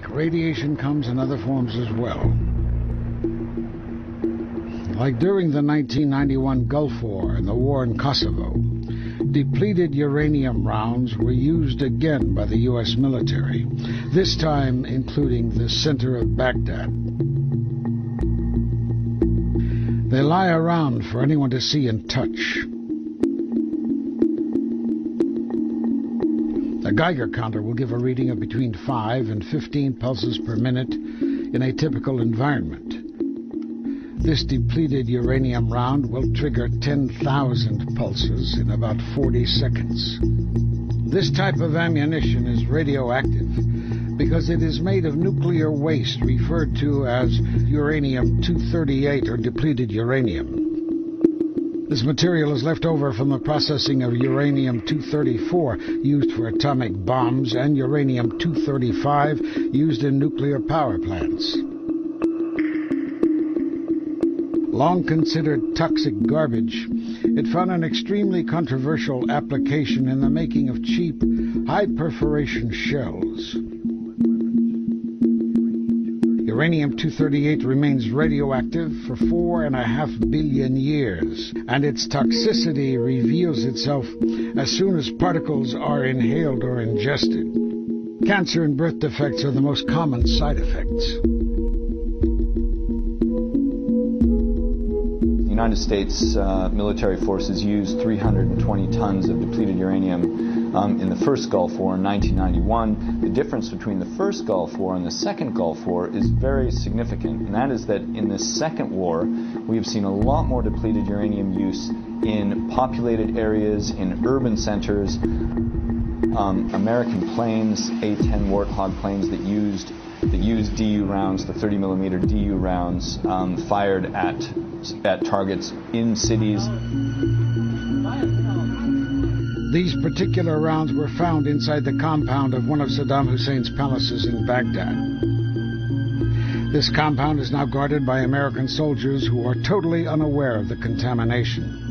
Like radiation comes in other forms as well. Like during the 1991 Gulf War and the war in Kosovo, depleted uranium rounds were used again by the U.S. military, this time including the center of Baghdad. They lie around for anyone to see and touch. The Geiger counter will give a reading of between 5 and 15 pulses per minute in a typical environment. This depleted uranium round will trigger 10,000 pulses in about 40 seconds. This type of ammunition is radioactive because it is made of nuclear waste referred to as uranium-238 or depleted uranium. This material is left over from the processing of uranium-234, used for atomic bombs, and uranium-235, used in nuclear power plants. Long considered toxic garbage, it found an extremely controversial application in the making of cheap, high-perforation shells. Uranium-238 remains radioactive for 4.5 billion years, and its toxicity reveals itself as soon as particles are inhaled or ingested. Cancer and birth defects are the most common side effects. The United States military forces used 320 tons of depleted uranium in the first Gulf War in 1991. The difference between the first Gulf War and the second Gulf War is very significant, and that is that in the second war we have seen a lot more depleted uranium use in populated areas, in urban centers. American planes, A-10 Warthog planes that used DU rounds, the 30mm DU rounds, fired at targets in cities. These particular rounds were found inside the compound of one of Saddam Hussein's palaces in Baghdad. This compound is now guarded by American soldiers who are totally unaware of the contamination.